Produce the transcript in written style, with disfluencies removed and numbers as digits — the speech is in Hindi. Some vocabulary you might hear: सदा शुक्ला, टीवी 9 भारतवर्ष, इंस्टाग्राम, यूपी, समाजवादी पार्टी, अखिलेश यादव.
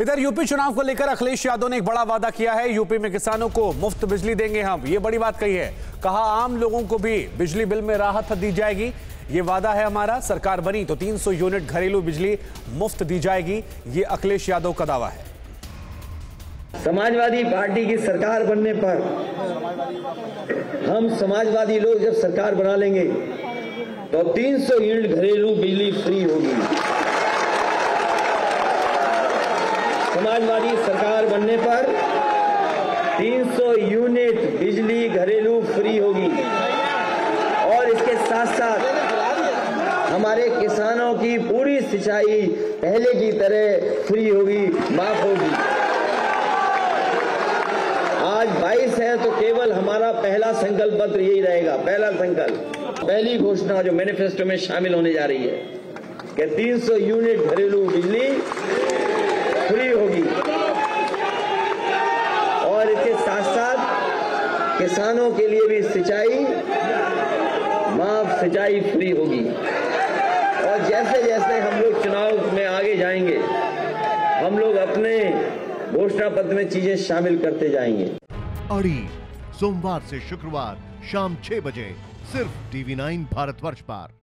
इधर यूपी चुनाव को लेकर अखिलेश यादव ने एक बड़ा वादा किया है। यूपी में किसानों को मुफ्त बिजली देंगे हम, ये बड़ी बात कही है। कहा आम लोगों को भी बिजली बिल में राहत दी जाएगी, ये वादा है हमारा। सरकार बनी तो 300 यूनिट घरेलू बिजली मुफ्त दी जाएगी, ये अखिलेश यादव का दावा है। समाजवादी पार्टी की सरकार बनने पर हम समाजवादी लोग जब सरकार बना लेंगे तो 300 यूनिट घरेलू बिजली फ्री होगी। समाजवादी सरकार बनने पर 300 यूनिट बिजली घरेलू फ्री होगी और इसके साथ साथ हमारे किसानों की पूरी सिंचाई पहले की तरह फ्री होगी, माफ होगी। आज 22 है तो केवल हमारा पहला संकल्प पत्र यही रहेगा, पहला संकल्प, पहली घोषणा जो मैनिफेस्टो में शामिल होने जा रही है कि 300 यूनिट घरेलू बिजली फ्री होगी और इसके साथ साथ किसानों के लिए भी सिंचाई माफ सिंचाई फ्री होगी। और जैसे जैसे हम लोग चुनाव में आगे जाएंगे हम लोग अपने घोषणा पत्र में चीजें शामिल करते जाएंगे। अड़ी सोमवार से शुक्रवार शाम 6 बजे सिर्फ टीवी 9 भारतवर्ष पर।